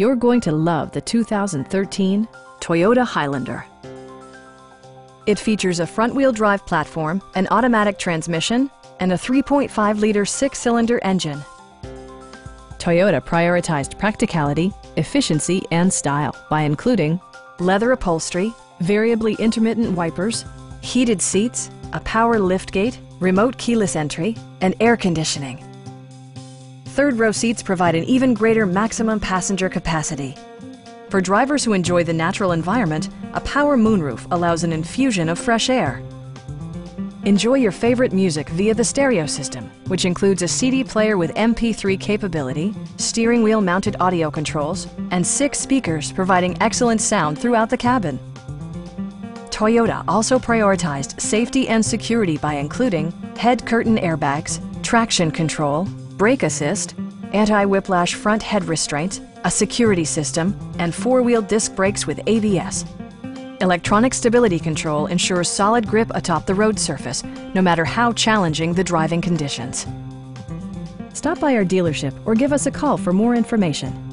You're going to love the 2013 Toyota Highlander. It features a front-wheel drive platform, an automatic transmission, and a 3.5-liter six-cylinder engine. Toyota prioritized practicality, efficiency, and style by including leather upholstery, variably intermittent wipers, heated seats, a power liftgate, remote keyless entry, and air conditioning. Third-row seats provide an even greater maximum passenger capacity. For drivers who enjoy the natural environment, a power moonroof allows an infusion of fresh air. Enjoy your favorite music via the stereo system, which includes a CD player with MP3 capability, steering wheel mounted audio controls, and 6 speakers providing excellent sound throughout the cabin. Toyota also prioritized safety and security by including head curtain airbags, traction control, brake assist, anti-whiplash front head restraints, a security system, and 4-wheel disc brakes with ABS. Electronic stability control ensures solid grip atop the road surface, no matter how challenging the driving conditions. Stop by our dealership or give us a call for more information.